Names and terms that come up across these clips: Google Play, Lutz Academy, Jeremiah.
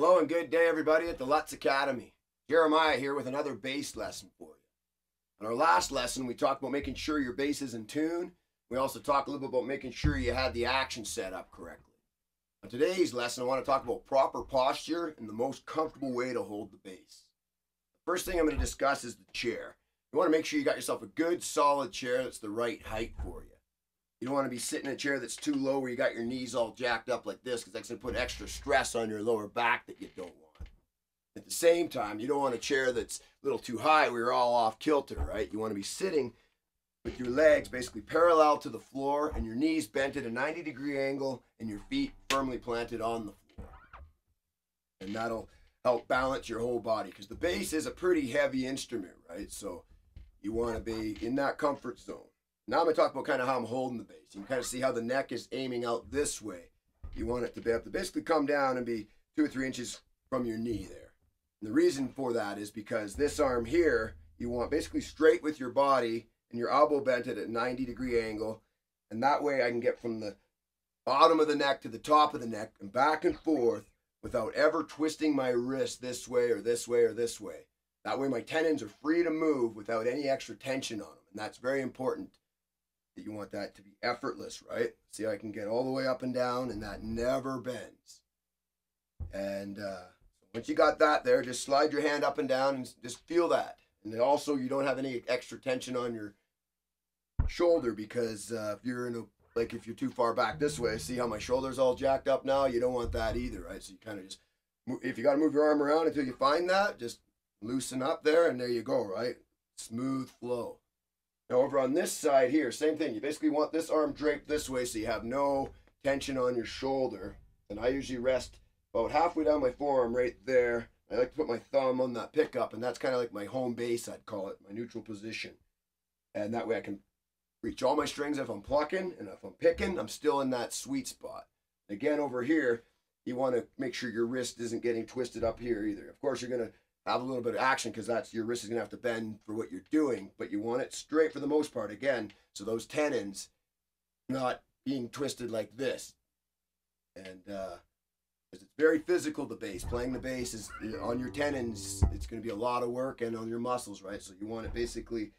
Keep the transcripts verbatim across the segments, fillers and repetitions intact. Hello and good day, everybody, at the Lutz Academy. Jeremiah here with another bass lesson for you. In our last lesson, we talked about making sure your bass is in tune. We also talked a little bit about making sure you had the action set up correctly. On today's lesson, I want to talk about proper posture and the most comfortable way to hold the bass. The first thing I'm going to discuss is the chair. You want to make sure you got yourself a good, solid chair that's the right height for you. You don't want to be sitting in a chair that's too low where you got your knees all jacked up like this, because that's going to put extra stress on your lower back that you don't want. At the same time, you don't want a chair that's a little too high where you're all off kilter, right? You want to be sitting with your legs basically parallel to the floor and your knees bent at a ninety degree angle and your feet firmly planted on the floor. And that'll help balance your whole body, because the bass is a pretty heavy instrument, right? So you want to be in that comfort zone. Now I'm going to talk about kind of how I'm holding the bass. You can kind of see how the neck is aiming out this way. You want it to be up to basically come down and be two or three inches from your knee there. And the reason for that is because this arm here, you want basically straight with your body and your elbow bent at a ninety degree angle. And that way I can get from the bottom of the neck to the top of the neck and back and forth without ever twisting my wrist this way or this way or this way. That way my tendons are free to move without any extra tension on them. And that's very important. That you want that to be effortless, right? See, I can get all the way up and down and that never bends. And uh, once you got that there, just slide your hand up and down and just feel that. And then also you don't have any extra tension on your shoulder, because uh, if you're in a, like if you're too far back this way, see how my shoulder's all jacked up now? You don't want that either, right? So you kind of just, if you got to move your arm around until you find that, just loosen up there and there you go, right? Smooth flow. Now over on this side here, same thing. You basically want this arm draped this way so you have no tension on your shoulder. And I usually rest about halfway down my forearm right there. I like to put my thumb on that pickup, and that's kind of like my home base, I'd call it, my neutral position. And that way I can reach all my strings if I'm plucking, and if I'm picking, I'm still in that sweet spot. Again, over here, you want to make sure your wrist isn't getting twisted up here either. Of course, you're going to have a little bit of action, because that's your wrist is gonna have to bend for what you're doing, but you want it straight for the most part again, so those tendons not being twisted like this. And uh, it's very physical, the bass. Playing the bass is on your tendons. It's gonna be a lot of work, and on your muscles, right? So you want it basically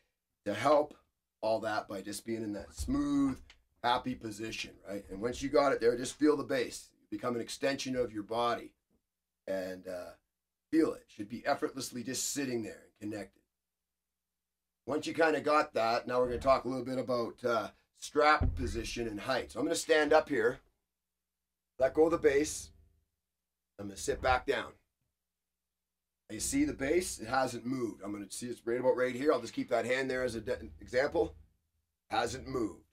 to help all that by just being in that smooth, happy position, right? And once you got it there, just feel the bass. You become an extension of your body, and uh, feel it. It should be effortlessly just sitting there and connected. Once you kind of got that, now we're going to talk a little bit about uh, strap position and height. So I'm going to stand up here, let go of the bass. I'm going to sit back down. Now you see the bass? It hasn't moved. I'm going to see it's right about right here. I'll just keep that hand there as an example. Hasn't moved.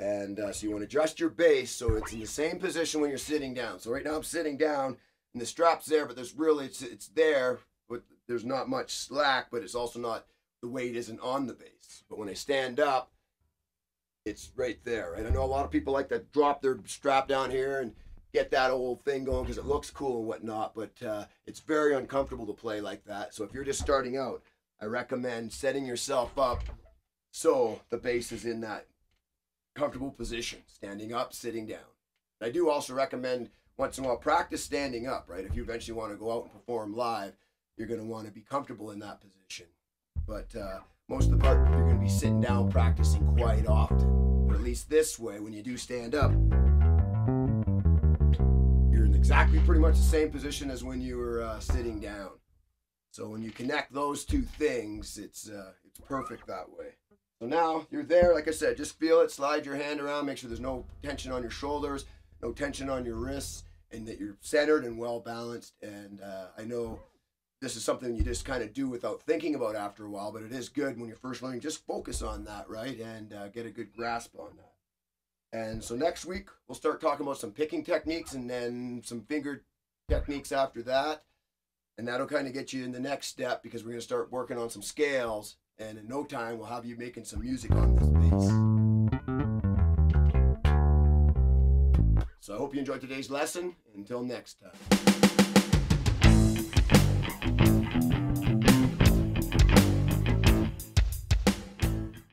And uh, so you want to adjust your bass so it's in the same position when you're sitting down. So right now I'm sitting down. And the strap's there, but there's really, it's, it's there, but there's not much slack, but it's also not, the weight isn't on the bass. But when I stand up, it's right there, right? I know a lot of people like to drop their strap down here and get that old thing going because it looks cool and whatnot, but uh, it's very uncomfortable to play like that. So if you're just starting out, I recommend setting yourself up so the bass is in that comfortable position, standing up, sitting down. I do also recommend once in a while, practice standing up, right? If you eventually want to go out and perform live, you're going to want to be comfortable in that position. But uh, most of the part, you're going to be sitting down practicing quite often. But at least this way, when you do stand up, you're in exactly pretty much the same position as when you were uh, sitting down. So when you connect those two things, it's, uh, it's perfect that way. So now you're there, like I said, just feel it, slide your hand around, make sure there's no tension on your shoulders, no tension on your wrists, and that you're centered and well balanced. And uh, I know this is something you just kind of do without thinking about after a while, but it is good when you're first learning, just focus on that, right? And uh, get a good grasp on that. And so next week, we'll start talking about some picking techniques and then some finger techniques after that. And that'll kind of get you in the next step, because we're gonna start working on some scales, and in no time, we'll have you making some music on this bass. So I hope you enjoyed today's lesson. Until next time.